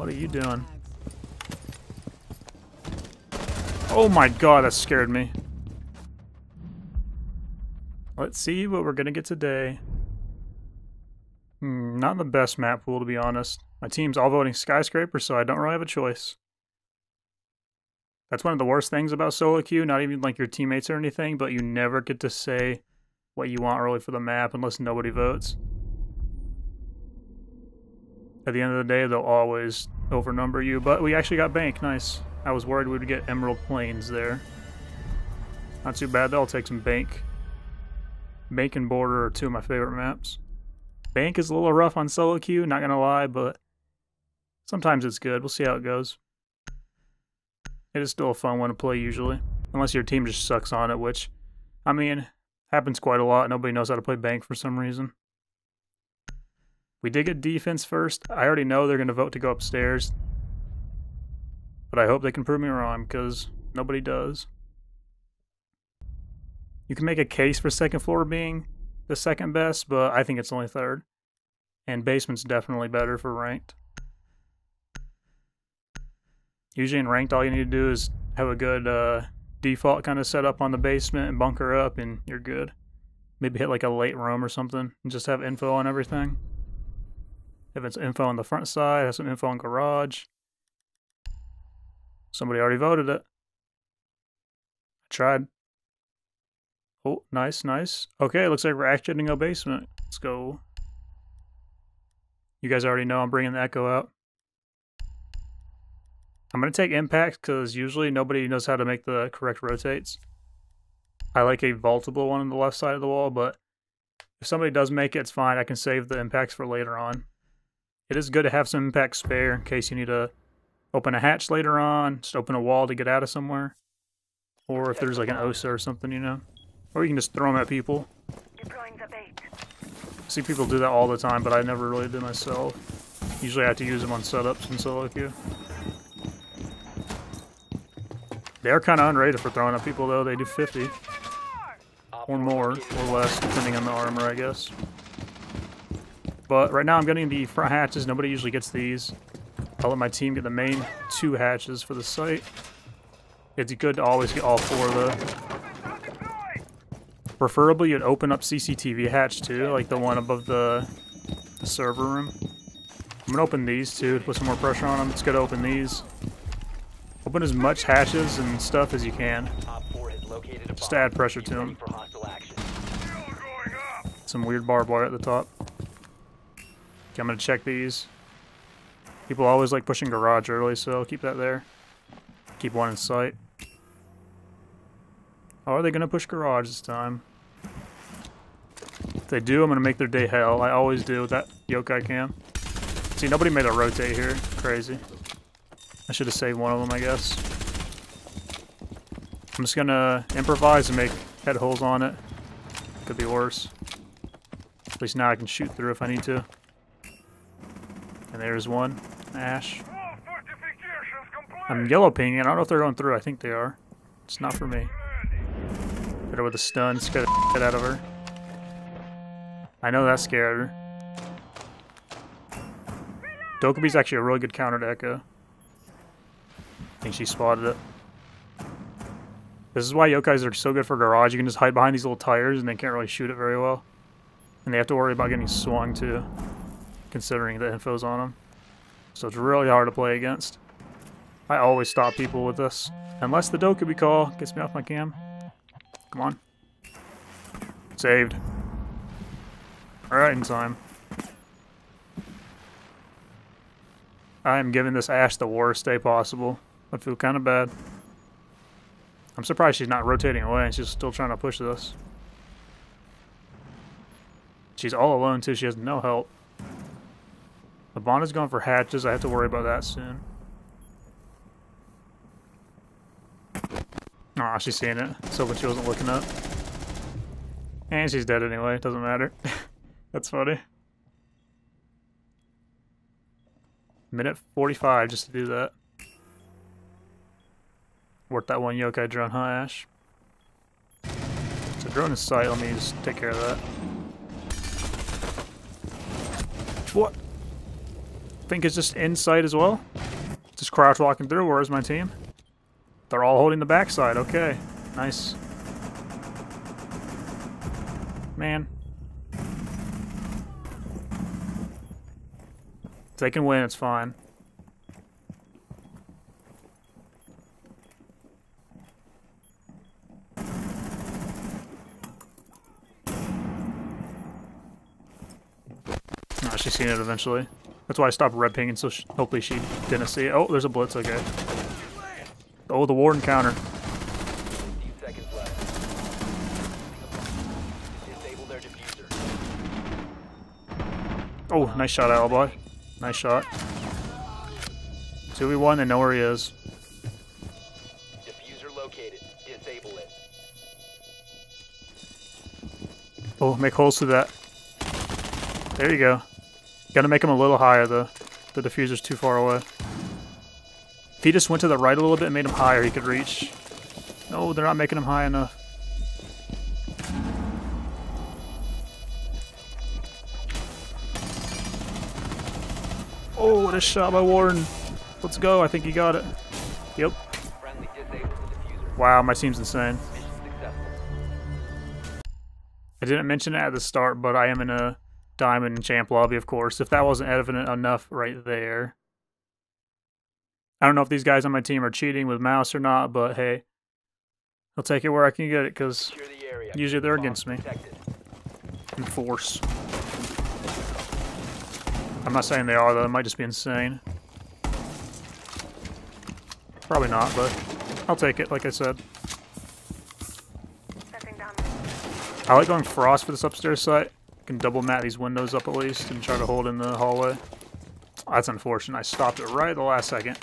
What are you doing? Oh my god, that scared me. Let's see what we're gonna get today. Not the best map pool, to be honest. My team's all voting Skyscraper, so I don't really have a choice. That's one of the worst things about solo queue, not even like your teammates or anything, but you never get to say what you want really for the map unless nobody votes. At the end of the day, they'll always overnumber you, but we actually got bank, nice. I was worried we would get Emerald Plains there. Not too bad, that'll take some bank. Bank and Border are two of my favorite maps. Bank is a little rough on solo queue, not gonna lie, but sometimes it's good. We'll see how it goes. It is still a fun one to play usually, unless your team just sucks on it, which, I mean, happens quite a lot. Nobody knows how to play bank for some reason. We did get defense first. I already know they're gonna vote to go upstairs, but I hope they can prove me wrong, because nobody does. You can make a case for second floor being the second best, but I think it's only third. And basement's definitely better for ranked. Usually in ranked, all you need to do is have a good default kind of setup on the basement and bunker up, and you're good. Maybe hit like a late roam or something, and just have info on everything. If it's info on the front side, have some info on garage. Somebody already voted it. I tried. Oh, nice, nice. Okay, looks like we're actioning a basement. Let's go. You guys already know I'm bringing the Echo out. I'm going to take impacts because usually nobody knows how to make the correct rotates. I like a vaultable one on the left side of the wall, but if somebody does make it, it's fine. I can save the impacts for later on. It is good to have some impact spare in case you need to open a hatch later on, just open a wall to get out of somewhere. Or if there's like an Osa or something, you know. Or you can just throw them at people. Deploying the bait. I see people do that all the time, but I never really do myself. Usually I have to use them on setups and solo queue. They're kind of underrated for throwing at people though. They do 50. Or more, or less, depending on the armor, I guess. But right now I'm getting the front hatches. Nobody usually gets these. I'll let my team get the main two hatches for the site. It's good to always get all four though. Preferably you'd open up CCTV hatch too, like the one above the server room. I'm gonna open these two to put some more pressure on them. It's good to open these. Open as much hatches and stuff as you can. Just to add pressure to them. Some weird barbed wire at the top. Okay, I'm gonna check these. People always like pushing garage early, so I'll keep that there. Keep one in sight. Oh, are they going to push garage this time? If they do, I'm going to make their day hell. I always do with that yokai cam. See, nobody made a rotate here. Crazy. I should have saved one of them, I guess. I'm just going to improvise and make head holes on it. Could be worse. At least now I can shoot through if I need to. And there's one. Ash. I'm yellow pinging. I don't know if they're going through. I think they are. It's not for me. Hit her with a stun. Scared the shit out of her. I know that scared her. Dokkaebi's actually a really good counter to Echo. I think she spotted it. This is why yokais are so good for garage. You can just hide behind these little tires and they can't really shoot it very well. And they have to worry about getting swung too, considering the info's on them. So it's really hard to play against. I always stop people with this. Unless the Dokkaebi call gets me off my cam. Come on. Saved. Right in time. I am giving this Ash the worst day possible. I feel kind of bad. I'm surprised she's not rotating away and she's still trying to push this. She's all alone too. She has no help. The bond is going for hatches. I have to worry about that soon. Aw, she's seeing it. So, but she wasn't looking up. And she's dead anyway. It doesn't matter. That's funny. Minute 45 just to do that. Worth that one yokai drone, huh, Ash? It's a drone in sight. Let me just take care of that. What? Pink is just inside as well. Just crouch walking through. Where's my team? They're all holding the backside. Okay. Nice. Man. If they can win, it's fine. Oh, she's seen it eventually. That's why I stopped red pinging, so hopefully she didn't see it. Oh, there's a blitz, okay. Oh, the Warden counter. Oh, nice shot, Alibi. Nice shot. 2v1, they know where he is. Diffuser located. Disable it. Oh, make holes through that. There you go. Gotta make him a little higher, though. The diffuser's too far away. If he just went to the right a little bit and made him higher, he could reach. No, they're not making him high enough. Oh, what a shot by Warren. Let's go. I think he got it. Yep. Wow, my team's insane. I didn't mention it at the start, but I am in a Diamond and Champ lobby, of course, if that wasn't evident enough right there. I don't know if these guys on my team are cheating with mouse or not, but hey, I'll take it where I can get it, because usually they're against me. In force. I'm not saying they are, though. It might just be insane. Probably not, but I'll take it, like I said. I like going Frost for this upstairs site. Can double mat these windows up at least and try to hold in the hallway. Oh, that's unfortunate. I stopped it right at the last second.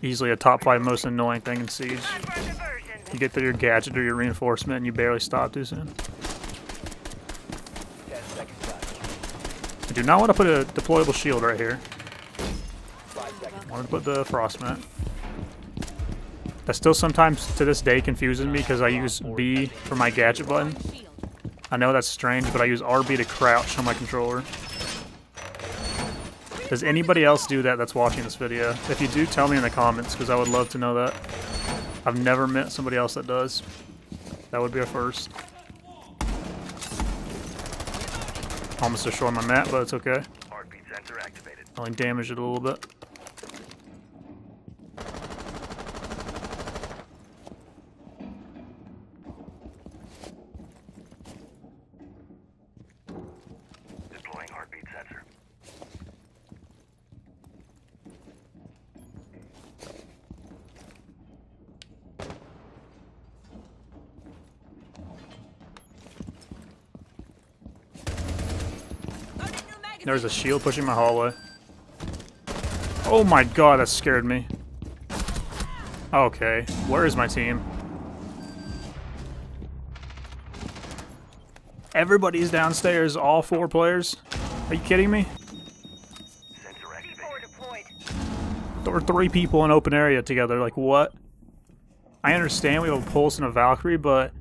Easily a top 5 most annoying thing in Siege. You get through your gadget or your reinforcement and you barely stop too soon. I do not want to put a deployable shield right here. I wanted to put the frost mat. That still sometimes to this day confuses me because I use B for my gadget button. I know that's strange, but I use RB to crouch on my controller. Does anybody else do that that's watching this video? If you do, tell me in the comments, because I would love to know that. I've never met somebody else that does. That would be a first. Almost destroyed my map, but it's okay. Only damaged it a little bit. There's a shield pushing my hallway. Oh my god, that scared me. Okay, where is my team? Everybody's downstairs, all 4 players? Are you kidding me? There were 3 people in open area together, like what? I understand we have a Pulse and a Valkyrie, but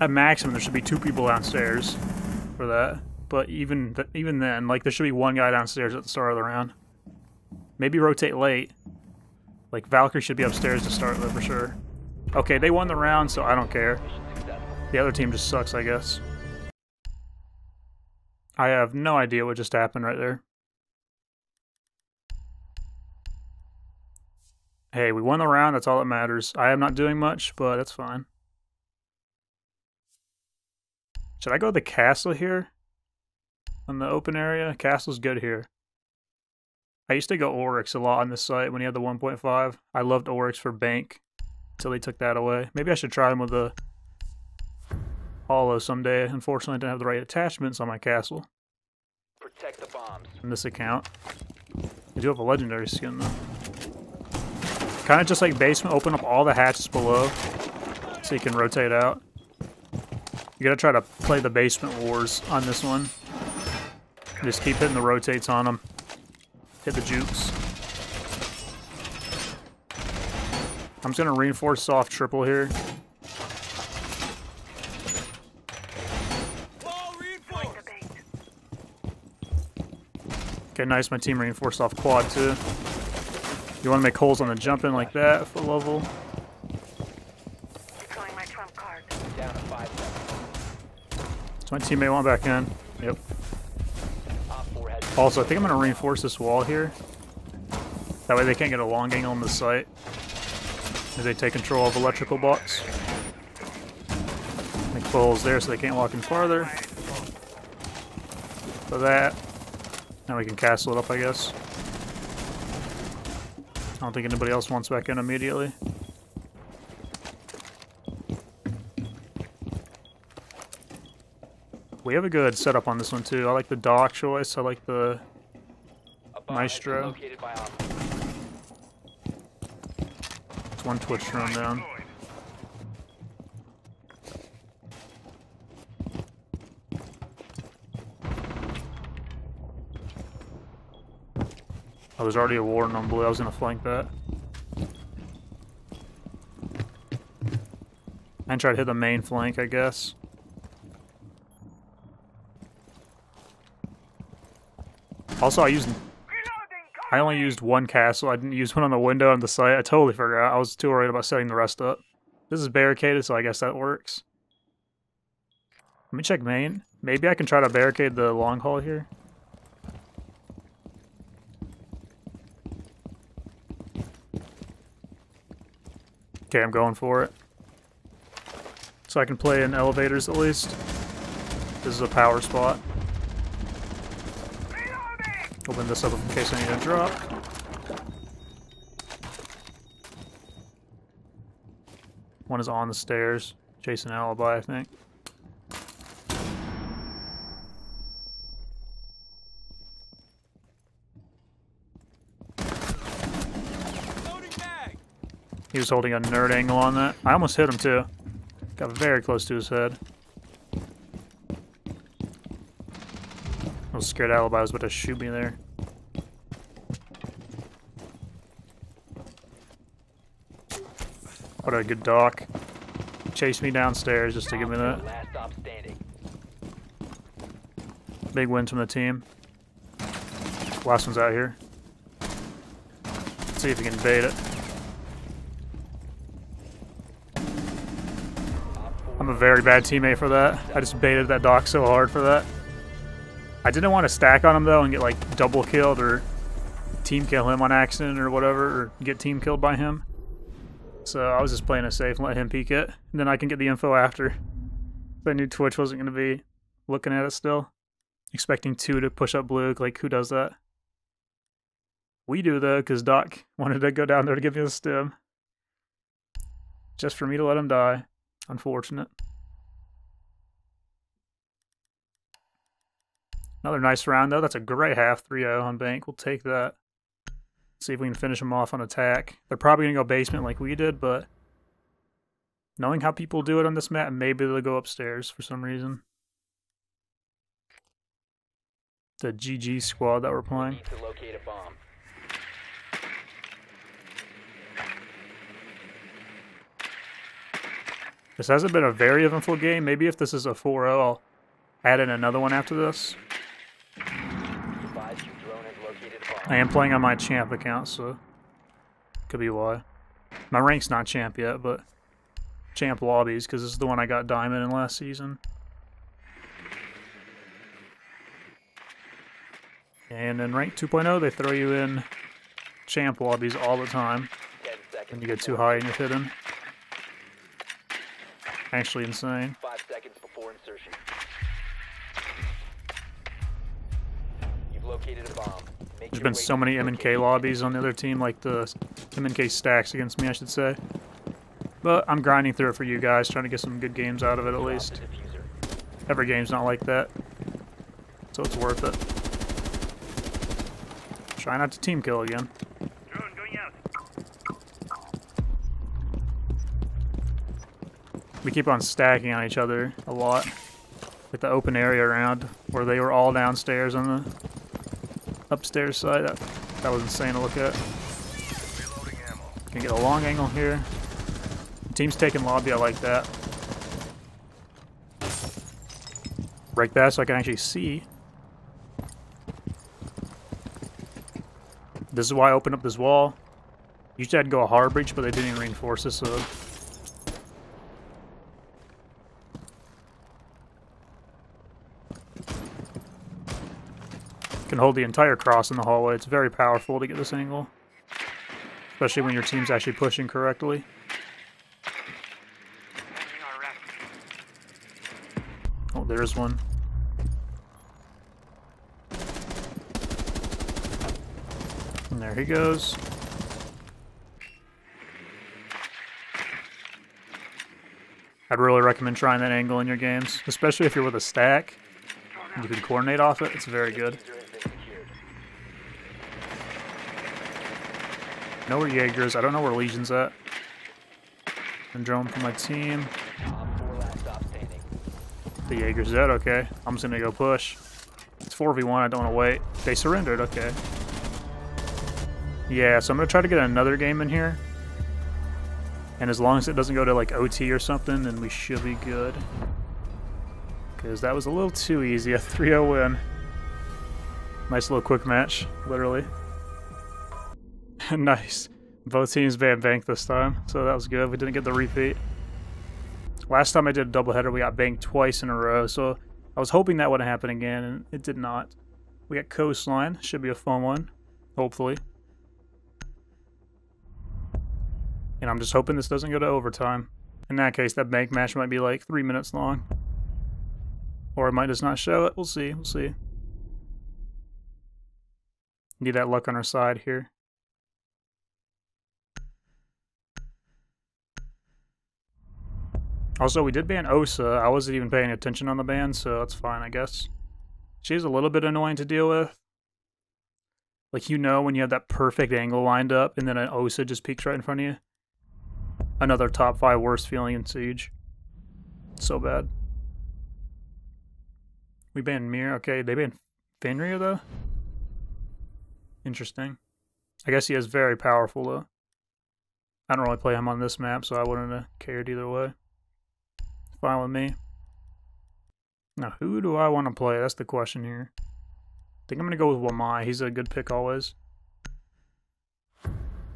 at maximum there should be 2 people downstairs for that. But even then, like, there should be 1 guy downstairs at the start of the round. Maybe rotate late. Like, Valkyrie should be upstairs to start with, for sure. Okay, they won the round, so I don't care. The other team just sucks, I guess. I have no idea what just happened right there. Hey, we won the round, that's all that matters. I am not doing much, but that's fine. Should I go to the castle here? On the open area, castle's good here. I used to go Oryx a lot on this site when he had the 1.5. I loved Oryx for bank until they took that away. Maybe I should try him with a holo someday. Unfortunately, I didn't have the right attachments on my castle. Protect the bombs. In this account, I do have a legendary skin though. Kind of just like basement, open up all the hatches below so you can rotate out. You gotta try to play the basement wars on this one. Just keep hitting the rotates on them. Hit the jukes. I'm just going to reinforce soft triple here. Okay, nice. My team reinforced off quad too. You want to make holes on the jump in like that, full level. Deploying my trump card. Down to 5 seconds. Does my teammate want back in? Yep. Also, I think I'm going to reinforce this wall here. That way they can't get a long angle on the site as they take control of electrical blocks. Make holes there so they can't walk in farther. For that. Now we can castle it up, I guess. I don't think anybody else wants back in immediately. We have a good setup on this one too. I like the dock choice. I like the Maestro. It's one Twitch run down. Oh, there's already a Warden on blue. I was going to flank that. And try to hit the main flank, I guess. Also, I only used one castle. I didn't use one on the window on the site. I totally forgot. I was too worried about setting the rest up. This is barricaded, so I guess that works. Let me check main. Maybe I can try to barricade the long haul here. Okay, I'm going for it. So I can play in elevators at least. This is a power spot. Open this up in case I need to drop. One is on the stairs, chasing Alibi, I think. He was holding a nerd angle on that. I almost hit him too. Got very close to his head. I was scared Alibi was about to shoot me there. What a good doc. He chased me downstairs just to give me that. Big wins from the team. Last one's out here. Let's see if he can bait it. I'm a very bad teammate for that. I just baited that dock so hard for that. I didn't want to stack on him though and get like double killed or team kill him on accident or whatever, or get team killed by him. So I was just playing it safe and let him peek it. And then I can get the info after. I knew Twitch wasn't going to be looking at it still. Expecting two to push up blue. Like, who does that? We do though, because Doc wanted to go down there to give me the stim. Just for me to let him die. Unfortunate. Another nice round, though. That's a great half. 3-0 on MnK. We'll take that. Let's see if we can finish them off on attack. They're probably going to go basement like we did, but knowing how people do it on this map, maybe they'll go upstairs for some reason. The GG squad that we're playing. Need to locate a bomb. This hasn't been a very eventful game. Maybe if this is a 4-0, I'll add in another one after this. I am playing on my champ account, so could be why. My rank's not champ yet, but champ lobbies, because this is the one I got diamond in last season. And in rank 2.0, they throw you in champ lobbies all the time. When you get too high and you're hidden. Actually insane. 5 seconds before insertion. You've located a bomb. There's been so many MnK lobbies on the other team, like the MnK stacks against me, I should say. But I'm grinding through it for you guys, trying to get some good games out of it at least. Every game's not like that, so it's worth it. Try not to team kill again. We keep on stacking on each other a lot. Like the open area around where they were all downstairs on the upstairs side. That was insane to look at. Can get a long angle here. The team's taking lobby, I like that. Break that so I can actually see. This is why I opened up this wall. You said go a hard breach, but they didn't even reinforce this. So. Can hold the entire cross in the hallway. It's very powerful to get this angle, especially when your team's actually pushing correctly. Oh, there's one. And there he goes. I'd really recommend trying that angle in your games, especially if you're with a stack. You can coordinate off it. It's very good. I know where Jäger is. I don't know where Legion's at. I'm drilling for my team. The Jaeger's dead, okay. I'm just gonna go push. It's 4v1, I don't wanna wait. They surrendered, okay. Yeah, so I'm gonna try to get another game in here. And as long as it doesn't go to like OT or something, then we should be good. Because that was a little too easy, a 3-0 win. Nice little quick match, literally. Nice. Both teams banked this time, so that was good. We didn't get the repeat. Last time I did a doubleheader, we got banked twice in a row, so I was hoping that wouldn't happen again, and it did not. We got Coastline. Should be a fun one, hopefully. And I'm just hoping this doesn't go to overtime. In that case, that bank match might be like 3 minutes long. Or it might just not show it. We'll see. We'll see. Need that luck on our side here. Also, we did ban Osa. I wasn't even paying attention on the ban, so that's fine, I guess. She's a little bit annoying to deal with. Like, you know when you have that perfect angle lined up, and then an Osa just peeks right in front of you? Another top 5 worst feeling in Siege. So bad. We banned Mir. Okay, they banned Fenrir, though? Interesting. I guess he is very powerful, though. I don't really play him on this map, so I wouldn't have cared either way. Fine with me. Now, who do I want to play? That's the question here. I think I'm going to go with Wamai. He's a good pick always.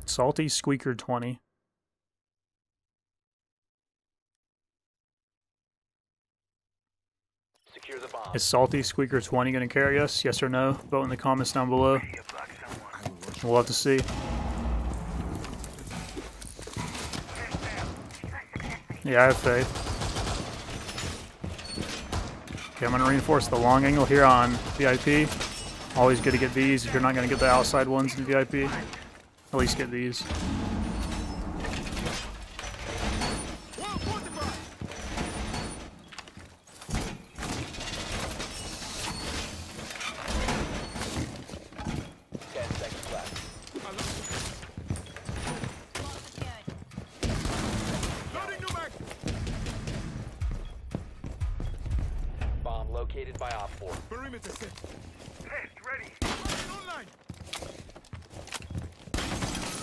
Salty Squeaker 20. Secure the bomb. Is Salty Squeaker 20 going to carry us? Yes or no? Vote in the comments down below. We'll have to see. Yeah, I have faith. Okay, I'm going to reinforce the long angle here on VIP. Always good to get these. If you're not going to get the outside ones in VIP, at least get these.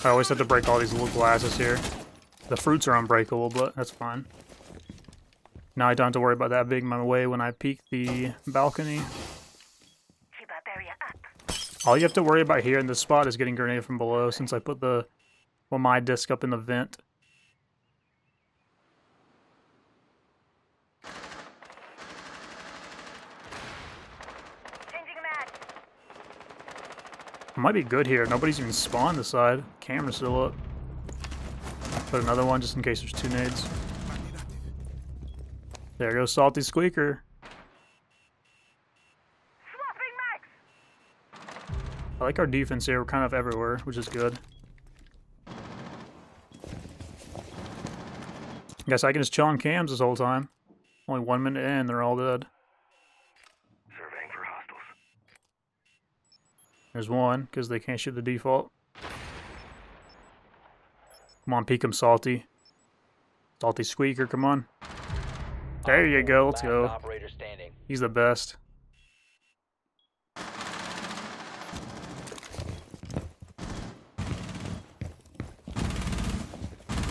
I always have to break all these little glasses here. The fruits are unbreakable, but that's fine. Now I don't have to worry about that being my way when I peek the balcony. All you have to worry about here in this spot is getting grenaded from below, since I put the my disc up in the vent. Might be good here. Nobody's even spawned this side. Camera's still up. Put another one just in case there's two nades. There goes Salty Squeaker. I like our defense here. We're kind of everywhere, which is good. I guess I can just chill on cams this whole time. Only 1 minute in, they're all dead. There's one, because they can't shoot the default. Come on, peek him, Salty. Salty Squeaker, come on. There you go, let's go. He's the best. I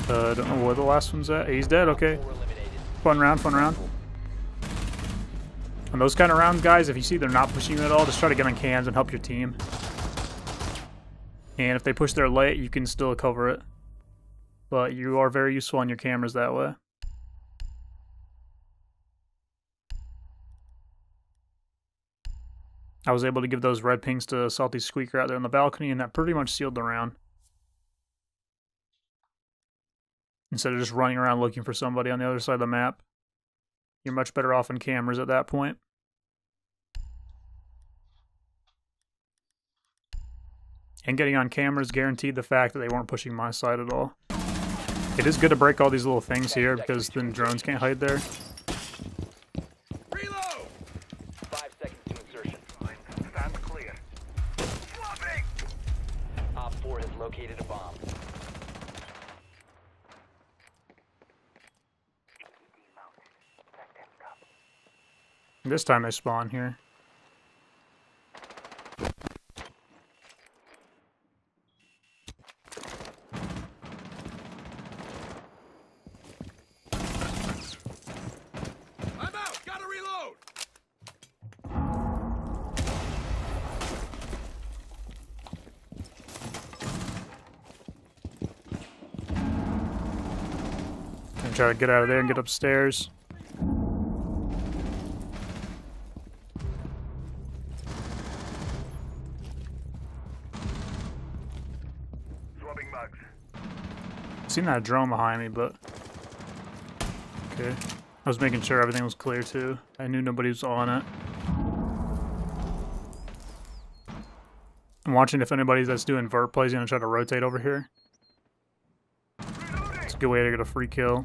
don't know where the last one's at. He's dead, okay. Fun round, fun round. On those kind of rounds, guys, if you see they're not pushing you at all, just try to get on cams and help your team. And if they push their light, you can still cover it. But you are very useful on your cameras that way. I was able to give those red pings to Salty Squeaker out there on the balcony, and that pretty much sealed the round. Instead of just running around looking for somebody on the other side of the map, you're much better off on cameras at that point. And getting on cameras guaranteed the fact that they weren't pushing my side at all. It is good to break all these little things here because then drones can't hide there. Reload! 5 seconds to insertion. Stand clear. Flopping! Op 4 has located a bomb. This time they spawn here. Try to get out of there and get upstairs. Swapping mugs. Seen that drone behind me, but okay. I was making sure everything was clear too. I knew nobody was on it. I'm watching if anybody that's doing vert plays gonna try to rotate over here. It's a good way to get a free kill.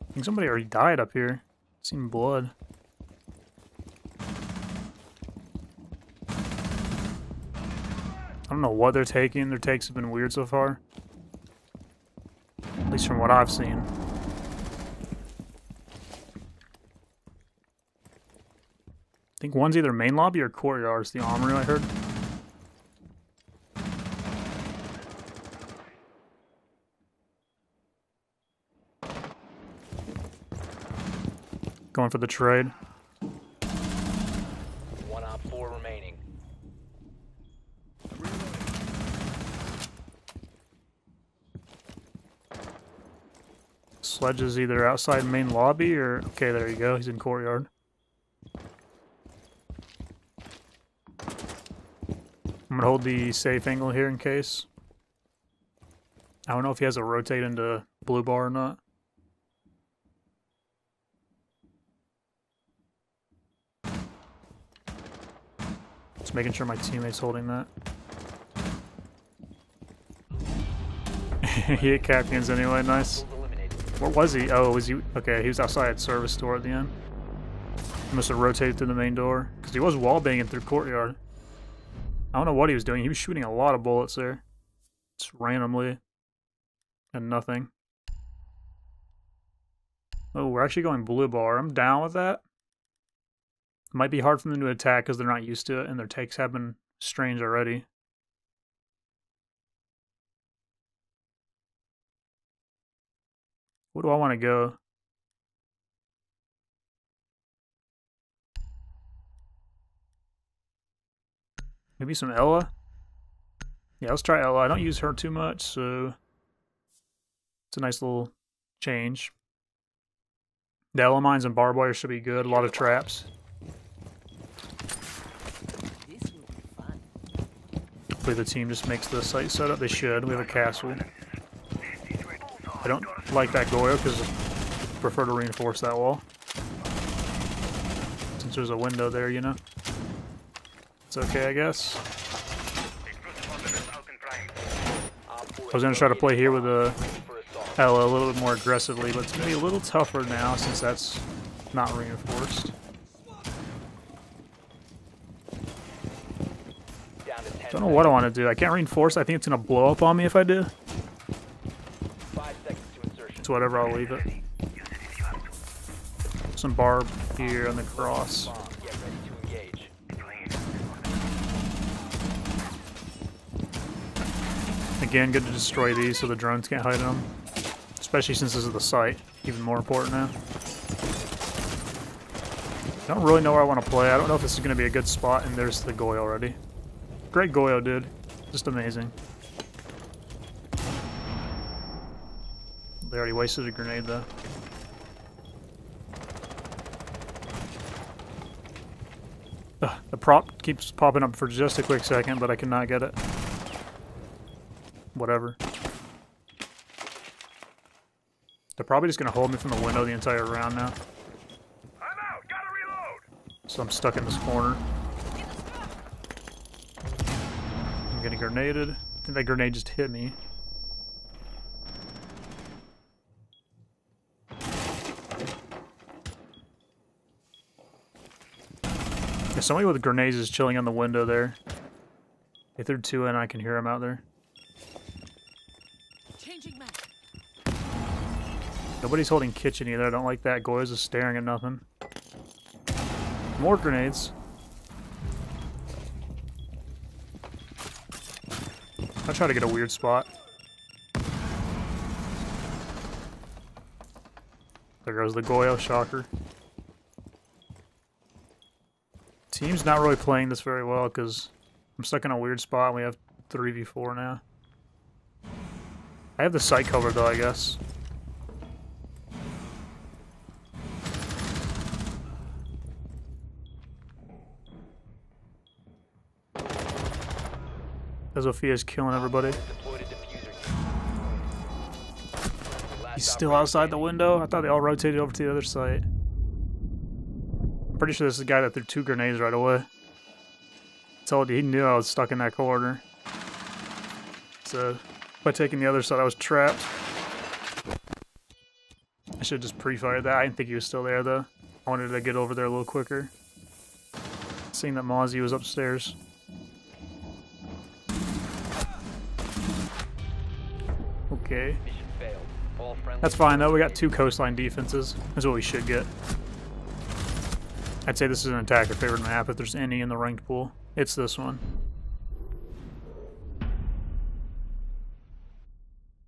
I think somebody already died up here. I've seen blood. I don't know what they're taking. Their takes have been weird so far. At least from what I've seen. I think one's either main lobby or courtyard. It's the armory I heard. Going for the trade. One op four remaining. Sledge is either outside main lobby or okay, there you go. He's in courtyard. I'm gonna hold the safe angle here in case. I don't know if he has a rotate into blue bar or not. Just making sure my teammate's holding that. He hit captains anyway, nice. Where was he? Oh, was he? Okay, he was outside service door at the end. He must have rotated through the main door. Because he was wallbanging through courtyard. I don't know what he was doing. He was shooting a lot of bullets there. Just randomly. And nothing. Oh, we're actually going blue bar. I'm down with that. It might be hard for them to attack because they're not used to it, and their takes have been strange already. Where do I want to go? Maybe some Ella? Yeah, let's try Ella. I don't use her too much, so it's a nice little change. The Ella mines and barbed wire should be good. A lot of traps. The team just makes the site set up. They should. We have a castle. I don't like that Goyo because I prefer to reinforce that wall. Since there's a window there, you know. It's okay, I guess. I was going to try to play here with the Ella a little bit more aggressively, but it's going to be a little tougher now since that's not reinforced. Don't know what I want to do. I can't reinforce. I think it's going to blow up on me if I do. 5 seconds to insertion. It's whatever. I'll leave it. Some barb here on the cross. Again, good to destroy these so the drones can't hide them. Especially since this is the site. Even more important now. I don't really know where I want to play. I don't know if this is going to be a good spot, and there's the Goyo already. Great Goyo, dude. Just amazing. They already wasted a grenade, though. Ugh, the prop keeps popping up for just a quick second, but I cannot get it. Whatever. They're probably just going to hold me from the window the entire round now. I'm out. Gotta reload. So I'm stuck in this corner. I'm getting grenaded. I think that grenade just hit me. Yeah, somebody with grenades is chilling on the window there. They threw two in, I can hear them out there. Nobody's holding kitchen either. I don't like that. Goy's is staring at nothing. More grenades. I'll try to get a weird spot. There goes the Goyo, shocker. Team's not really playing this very well because I'm stuck in a weird spot and we have 3v4 now. I have the site covered though, I guess. Zofia's killing everybody. He's still outside the window? I thought they all rotated over to the other site. I'm pretty sure this is the guy that threw two grenades right away. Told you he knew I was stuck in that corner. So, by taking the other side, I was trapped. I should have just pre-fired that. I didn't think he was still there, though. I wanted to get over there a little quicker. Seeing that Mozzie was upstairs. Okay. That's fine though, we got two coastline defenses. That's what we should get. I'd say this is an attacker favorite map if there's any in the ranked pool. It's this one.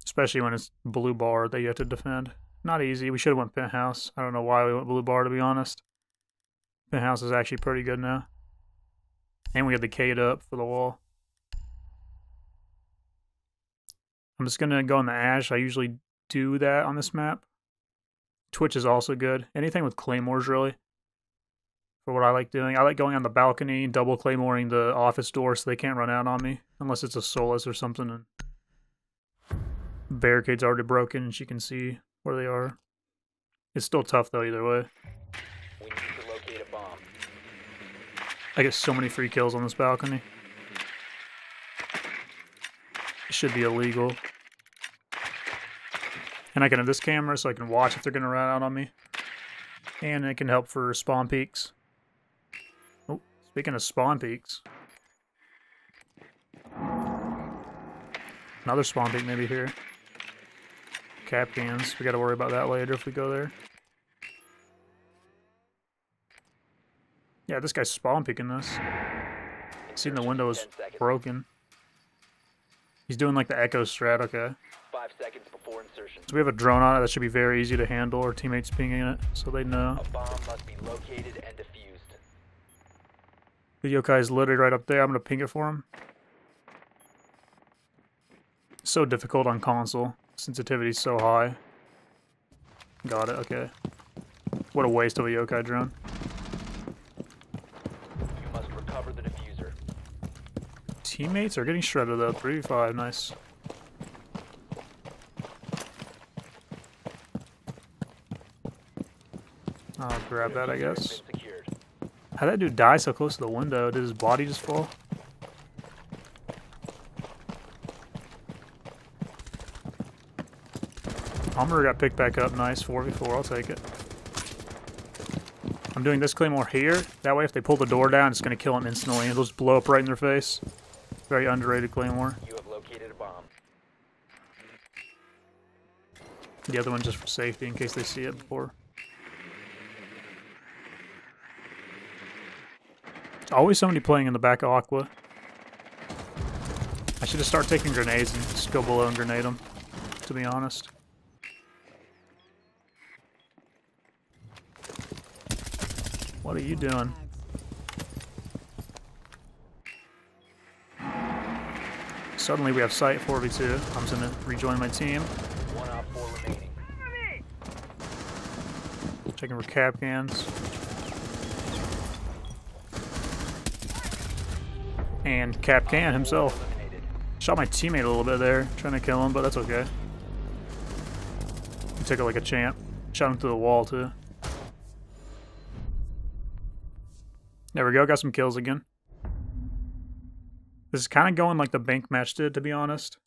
Especially when it's blue bar that you have to defend. Not easy, we should have went penthouse. I don't know why we went blue bar to be honest. Penthouse is actually pretty good now. And we had the K'd up for the wall. I'm just going to go on the Ash. I usually do that on this map. Twitch is also good. Anything with claymores, really, for what I like doing. I like going on the balcony, double claymoring the office door so they can't run out on me. Unless it's a solace or something. And barricade's already broken and she can see where they are. It's still tough, though, either way. We need to locate a bomb. I get so many free kills on this balcony. Should be illegal. And I can have this camera so I can watch if they're gonna run out on me. And it can help for spawn peaks. Oh, speaking of spawn peaks. Another spawn peak maybe here. Cap cans, we gotta worry about that later if we go there. Yeah, this guy's spawn peeking this. See, the window is broken. He's doing like the Echo strat, okay. 5 seconds before insertion. So we have a drone on it that should be very easy to handle. Our teammates pinging it, so they know. A bomb must be located and defused. The yokai is literally right up there. I'm gonna ping it for him. So difficult on console. Sensitivity's so high. Got it. Okay. What a waste of a yokai drone. Teammates are getting shredded though, 3v5, nice. I'll grab that, I guess. How'd that dude die so close to the window? Did his body just fall? Armor got picked back up, nice, 4v4, I'll take it. I'm doing this claymore here, that way if they pull the door down, it's gonna kill them instantly, it'll just blow up right in their face. Very underrated claymore. You have located a bomb. The other one just for safety in case they see it before. There's always somebody playing in the back of Aqua. I should just start taking grenades and just go below and grenade them, to be honest. What are you doing? Suddenly we have Site 4v2. I'm just gonna rejoin my team. One out, four remaining. Checking for cap cans. And Cap Can himself. Shot my teammate a little bit there, trying to kill him, but that's okay. He took it like a champ. Shot him through the wall, too. There we go, got some kills again. This is kind of going like the bank match did, to be honest.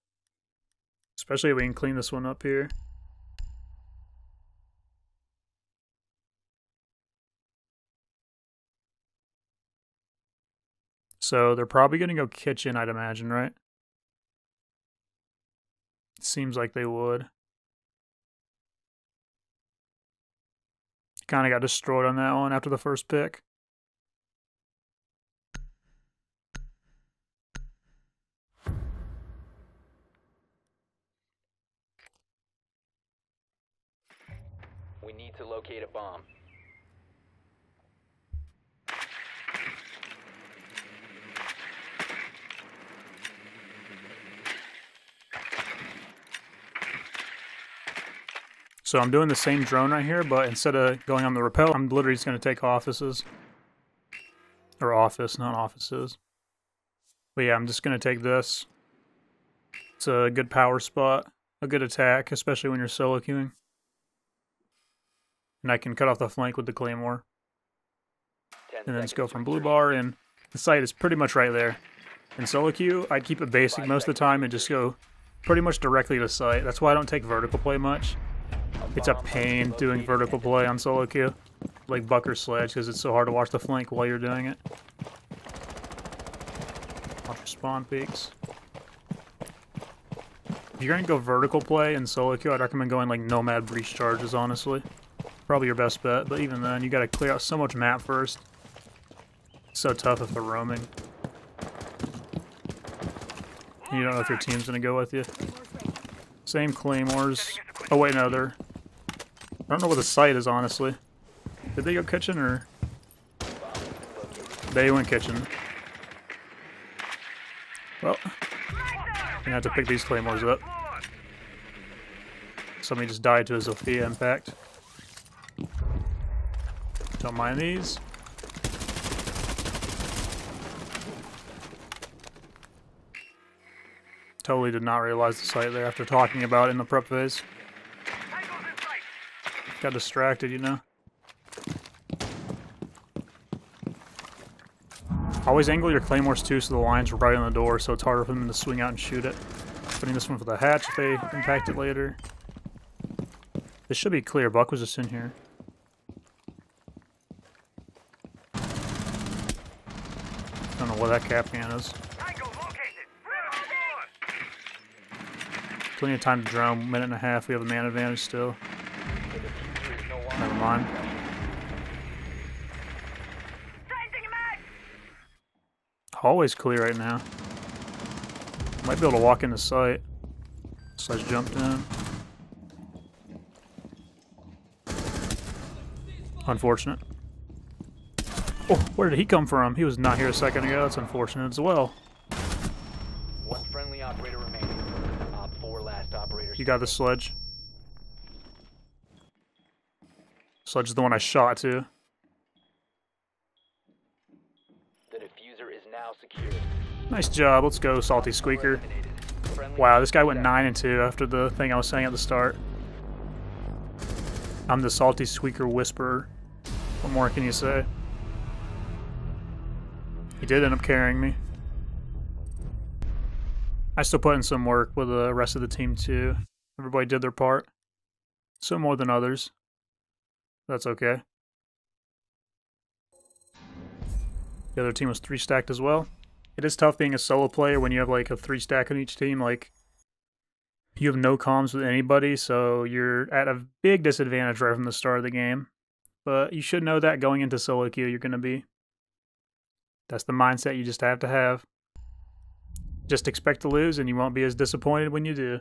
Especially if we can clean this one up here. So they're probably going to go kitchen, I'd imagine, right? Seems like they would. Kind of got destroyed on that one after the first pick. We need to locate a bomb. So I'm doing the same drone right here, but instead of going on the rappel, I'm literally just going to take offices. Or office, not offices. But yeah, I'm just going to take this. It's a good power spot, a good attack, especially when you're solo queuing. And I can cut off the flank with the claymore. And then just go from blue bar, and the site is pretty much right there. In solo queue, I keep it basic most of the time and just go pretty much directly to site. That's why I don't take vertical play much. It's a pain doing vertical play on solo queue, like Buck or Sledge, because it's so hard to watch the flank while you're doing it. Watch your spawn peaks. If you're going to go vertical play in solo queue, I'd recommend going like Nomad Breach Charges, honestly. Probably your best bet, but even then, you got to clear out so much map first. It's so tough if they're roaming. And you don't know if your team's going to go with you. Same claymores. Oh wait, no, they're... I don't know what the site is, honestly. Did they go kitchen, or...? They went kitchen. Well, I'm gonna have to pick these claymores up. Somebody just died to a Zofia impact. Don't mind these. Totally did not realize the site there after talking about it in the prep phase. Got distracted, you know. Always angle your claymores too, so the line's right on the door, so it's harder for them to swing out and shoot it. Putting this one for the hatch if they impact it later. This should be clear. Buck was just in here. Don't know what that cap can is. Plenty of time to drone. Minute and a half. We have a man advantage still. Never mind. Hallway's clear right now. Might be able to walk into sight. Sledge jumped in. Unfortunate. Oh, where did he come from? He was not here a second ago. That's unfortunate as well. One friendly operator remaining. Op 4 last operator. You got the Sledge. Sledge is the one I shot to. The diffuser is now secured. Nice job. Let's go, Salty Squeaker. Wow, this guy went 9-2 after the thing I was saying at the start. I'm the Salty Squeaker Whisperer. What more can you say? He did end up carrying me. I still put in some work with the rest of the team too. Everybody did their part. Some more than others. That's okay. The other team was 3-stacked as well. It is tough being a solo player when you have like a 3-stack on each team. Like, you have no comms with anybody, so you're at a big disadvantage right from the start of the game. But you should know that going into solo queue, you're going to be. That's the mindset you just have to have. Just expect to lose, and you won't be as disappointed when you do.